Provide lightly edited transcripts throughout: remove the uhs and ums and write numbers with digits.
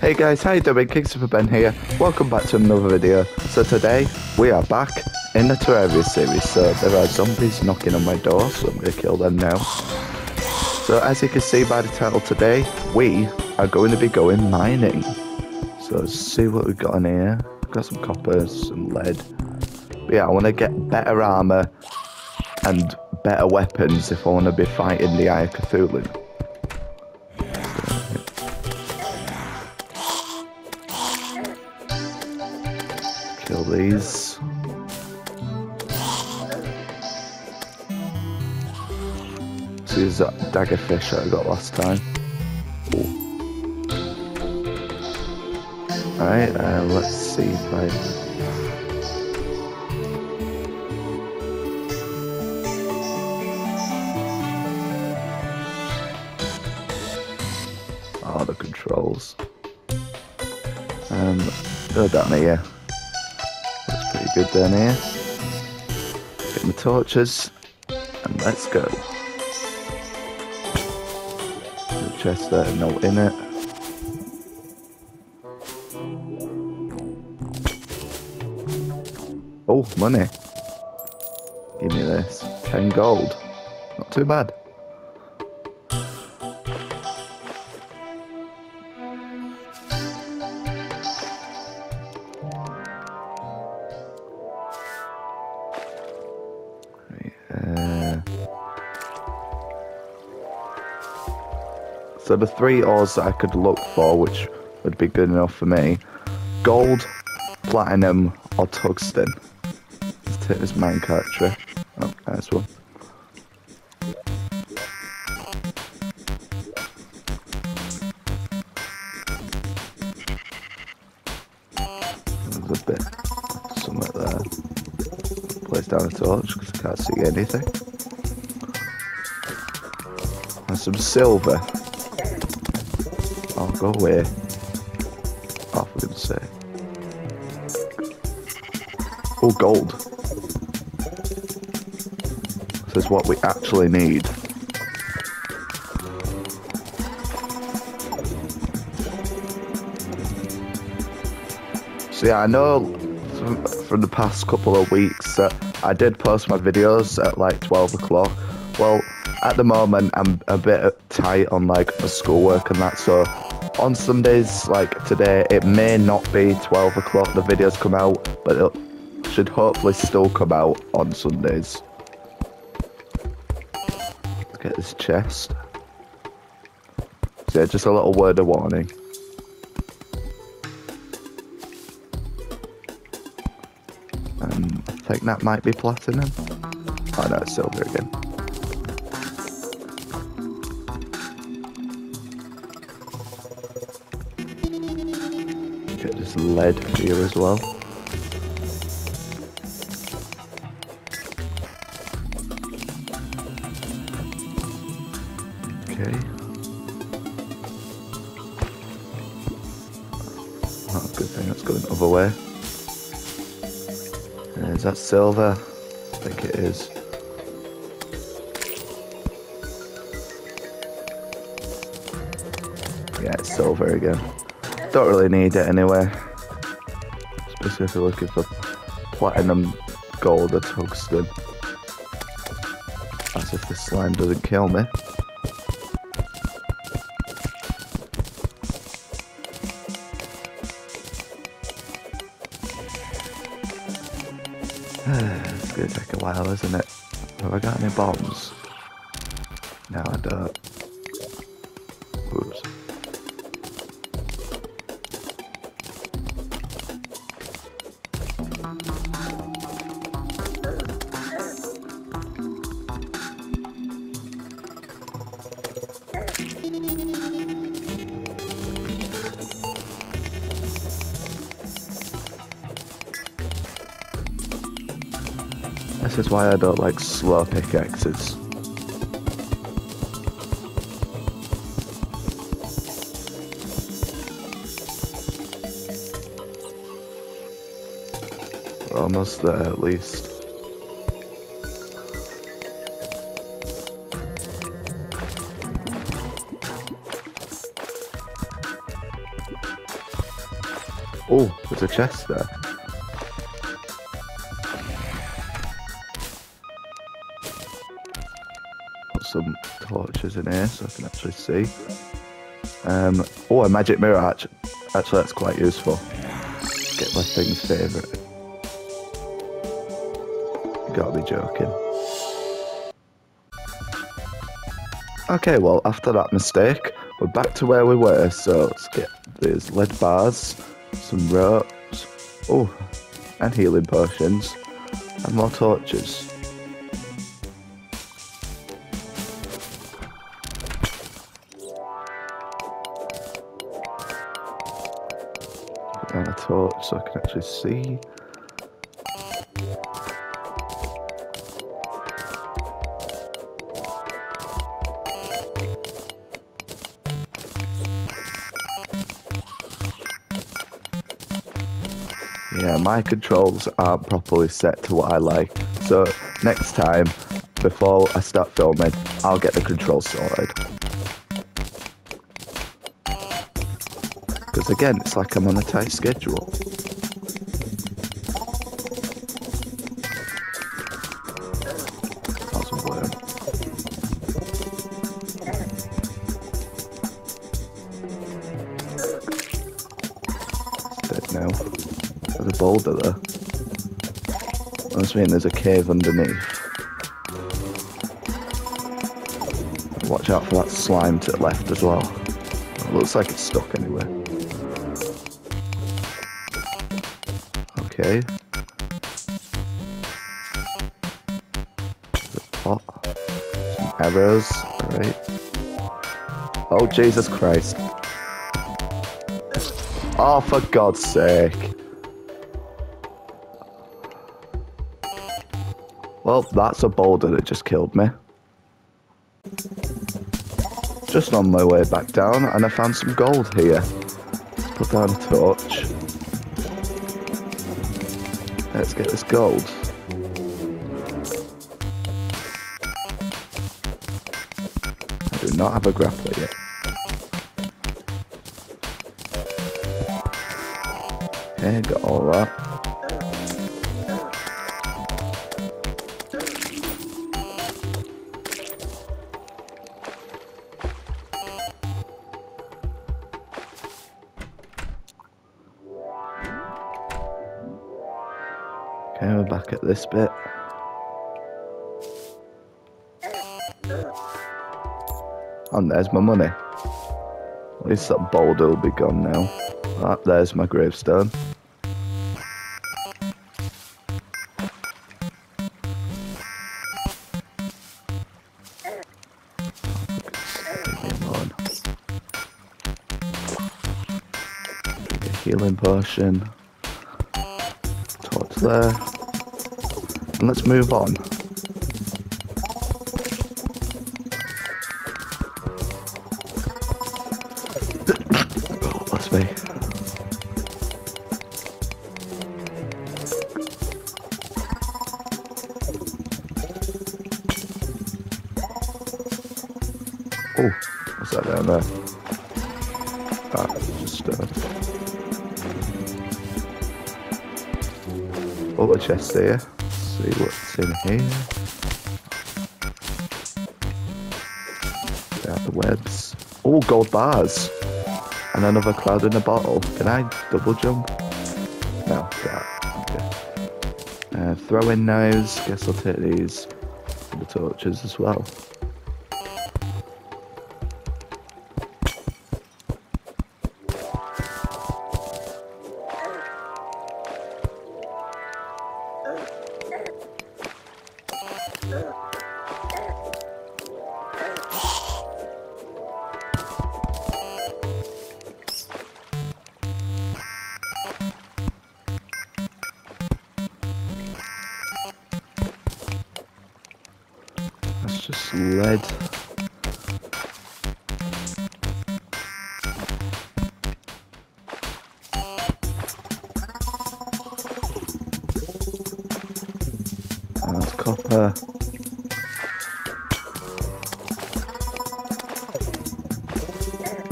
Hey guys, how you doing? KingSuperBen here. Welcome back to another video. So today we are back in the Terraria series. So there are zombies knocking on my door, so I'm going to kill them now. So as you can see by the title, today we are going to be going mining. So let's see what we've got in here. We've got some copper, some lead. But yeah, I want to get better armor and better weapons if I want to be fighting the Eye of Cthulhu. Kill these. Let's use that daggerfish that I got last time. Alright, let's see if I... Oh, the controls. Go down here. Good down here. Get my torches and let's go. The chest there, no in it. Oh, money. Give me this. 10 gold. Not too bad. So the three ores that I could look for, which would be good enough for me: gold, platinum, or tungsten. Let's take this minecart tree. Oh, nice one. There's a bit somewhere there. Place down a torch because I can't see anything. And some silver. Oh, go away. Oh, for goodness sake. Oh, gold. This is what we actually need. So yeah, I know from the past couple of weeks that I did post my videos at like 12 o'clock. Well, at the moment I'm a bit tight on like schoolwork and that, so on Sundays, like today, it may not be 12 o'clock the videos come out, but it should hopefully still come out on Sundays. Let's get this chest. So yeah, just a little word of warning. I think that might be platinum. Oh no, it's silver again. Lead here as well. Okay. Oh, good thing that's going the other way. Is that silver? I think it is. Yeah, it's silver again. Don't really need it anyway. Especially if you're looking for platinum, gold, or tungsten. As if the slime doesn't kill me. It's gonna take a while, isn't it? Have I got any bombs? No, I don't. Oops. This is why I don't like slow pickaxes. We're almost there, at least. Oh, there's a chest there. Got some torches in here so I can actually see. Oh, a magic mirror. Actually, that's quite useful. Get my thing's favourite. You gotta be joking. Okay, well, after that mistake, we're back to where we were, so let's get these lead bars, some ropes, oh, and healing potions, and more torches. Put down a torch so I can actually see. Yeah, my controls aren't properly set to what I like, so next time, before I start filming, I'll get the controls sorted. Because again, it's like I'm on a tight schedule. That's weird. It's dead now. There's a boulder there. I just mean there's a cave underneath. Watch out for that slime to the left as well. It looks like it's stuck anyway. Okay. There's a pot. Some arrows. Alright. Oh, Jesus Christ. Oh, for God's sake. Well, that's a boulder that just killed me. Just on my way back down, and I found some gold here. Let's put down a torch. Let's get this gold. I do not have a grappler yet. Okay, got all that. Okay, we're back at this bit. And there's my money. At least that boulder will be gone now. Ah, there's my gravestone. Healing potion. Torch there. And let's move on. Oh, that's me. Oh, what's that down there? Ah, just oh, a chest here. Let's see what's in here. Get out the webs. Oh, gold bars. And another cloud in a bottle. Can I double jump? No, that. Okay. Throwing knives. Guess I'll take these. And the torches as well. That's just lead. And that's copper.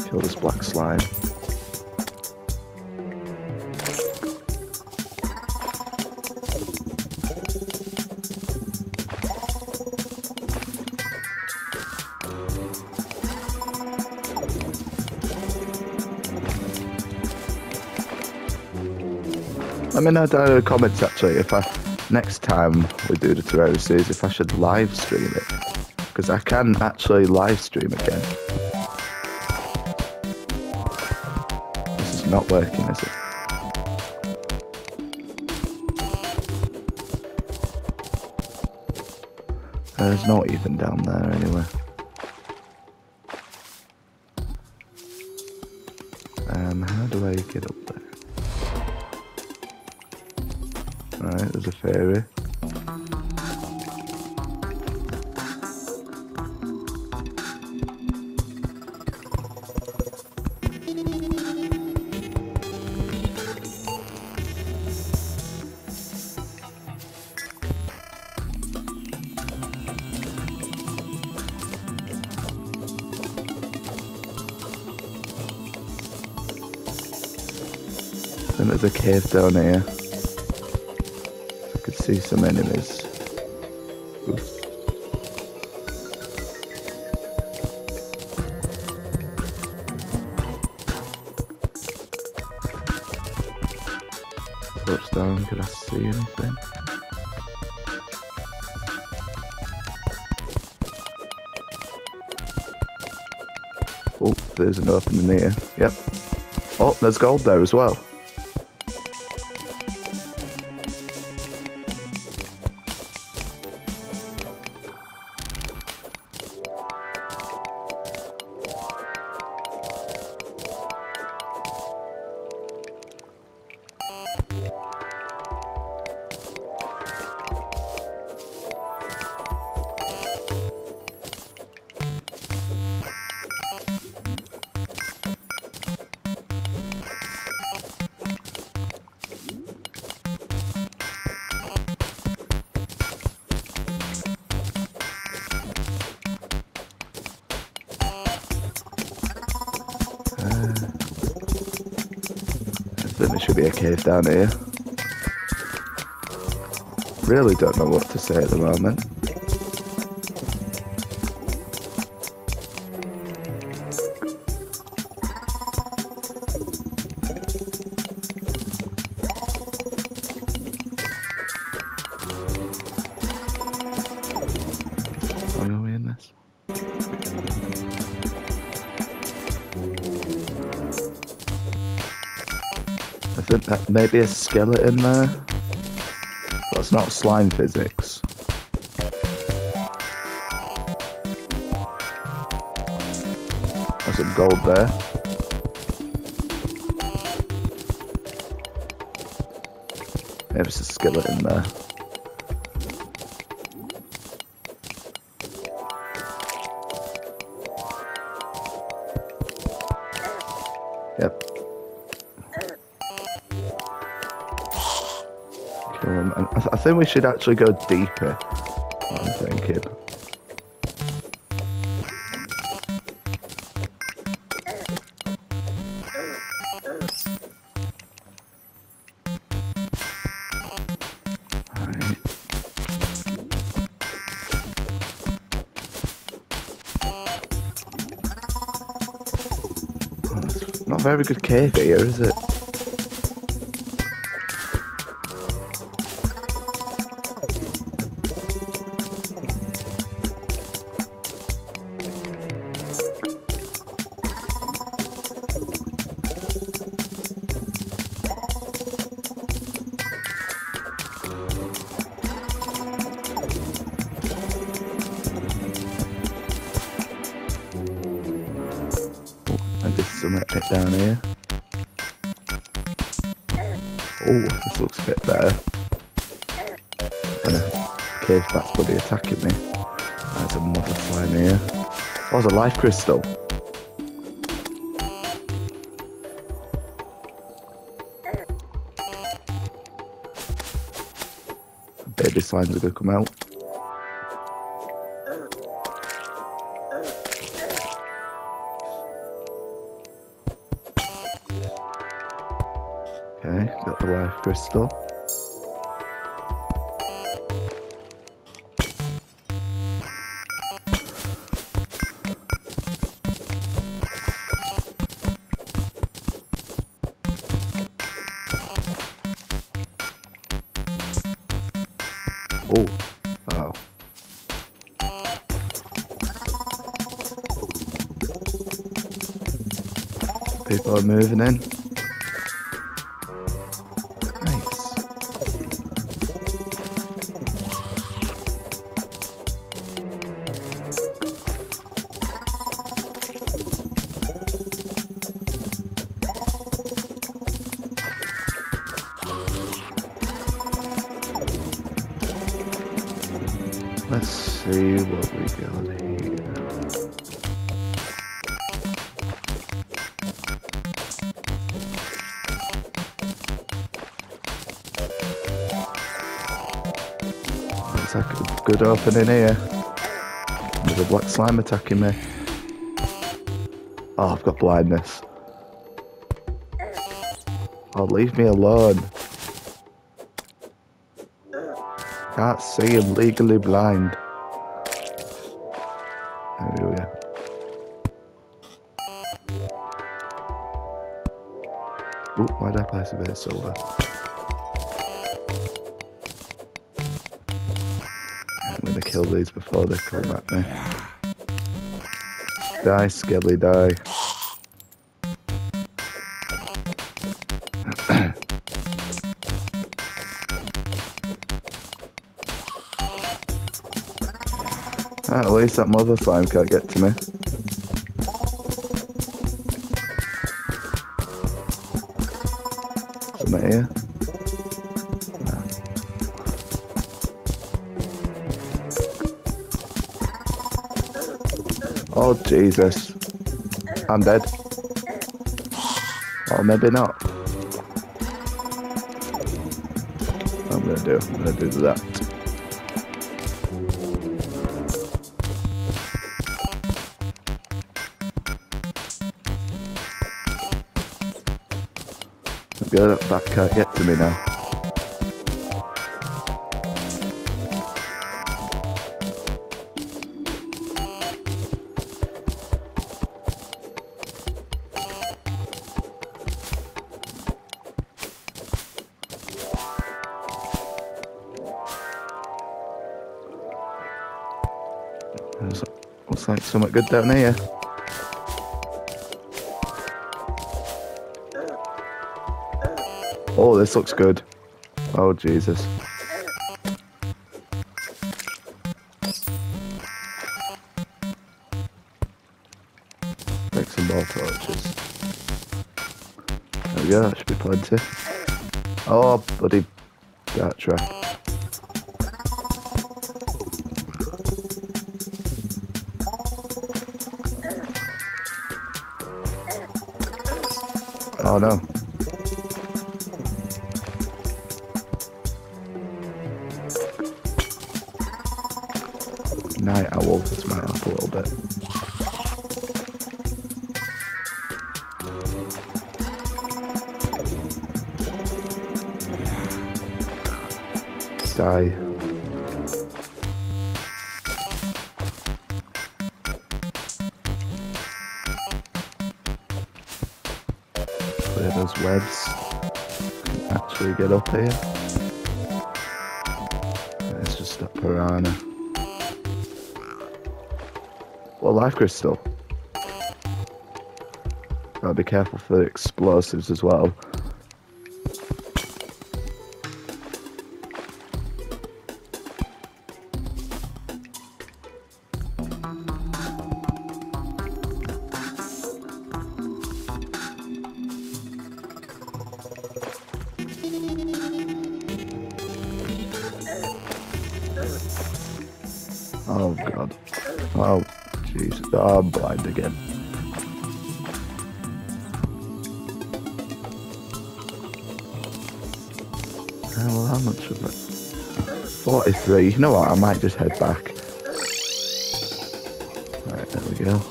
Kill this black slime. Let me know down in the comments actually if I, next time we do the Terraria series, if I should live stream it. Because I can actually live stream again. This is not working, is it? There's not even down there anywhere. How do I get up there? Alright, there's a fairy. And there's a cave down here. I could see some enemies. Oops. What's down? Could I see anything? Oh, there's an opening here. Yep. Oh, there's gold there as well. There should be a cave down here. Really don't know what to say at the moment. Why are we in this? I think that may be a skeleton there. That's not slime physics. There's some gold there. Maybe it's a skeleton there. Yep. And I think we should actually go deeper, I'm thinking. Alright. Well, not a very good cave here, is it? Something down here. Oh, this looks a bit better. Cave bat's probably attacking me. There's a mother flying here. Oh, there's a life crystal. Baby slimes are gonna come out. Okay, got the life crystal. Oh. Uh-oh. People are moving in. Nice. Let's see what we got here. Like a good opening here. There's a black slime attacking me. Oh, I've got blindness. Oh, leave me alone. Can't see, I'm legally blind. There we go. Oop, why did I place a bit of silver? To kill these before they come at me. Die, Skelly, die. At least that mother slime can't get to me. Something here. Oh Jesus, I'm dead. Oh, maybe not. What I'm gonna do that. Go, that bat can't get to me now. Looks like something good down here. Oh, this looks good. Oh, Jesus. Make some more torches. There we go, that should be plenty. Oh, bloody dart trap. Oh no. Night owl, it's my up a little bit. Die. Those webs can actually get up here. It's just a piranha. Well, life crystal. Gotta be careful for explosives as well. Oh god. Oh jeez. Oh, I'm blind again. Oh, well, how much of it? 43. You know what? I might just head back. Alright, there we go.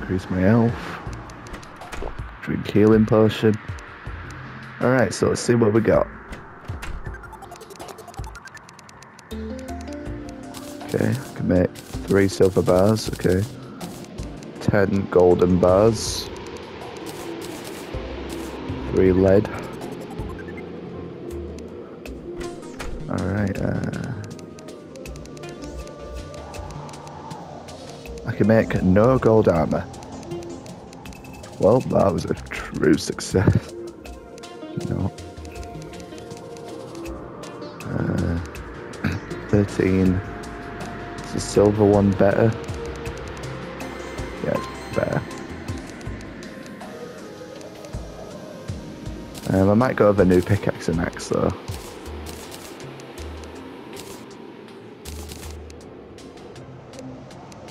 Increase my health. Drink healing potion. Alright, so let's see what we got. Okay, I can make 3 silver bars, okay. 10 golden bars. 3 lead. Alright, I can make no gold armor. Well, that was a true success. No. 13. Is the silver one better? Yeah, it's better. I might go with a new pickaxe and axe though.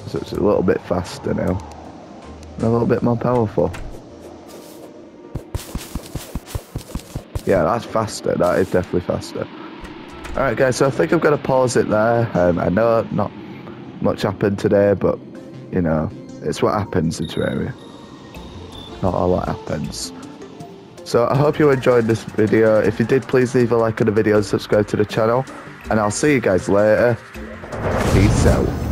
So it's a little bit faster now. And a little bit more powerful. Yeah, that's faster. That is definitely faster. Alright guys, so I think I've got to pause it there. I know not much happened today, but, you know, it's what happens in Terraria. Not a lot happens. So I hope you enjoyed this video. If you did, please leave a like on the video and subscribe to the channel. And I'll see you guys later. Peace out.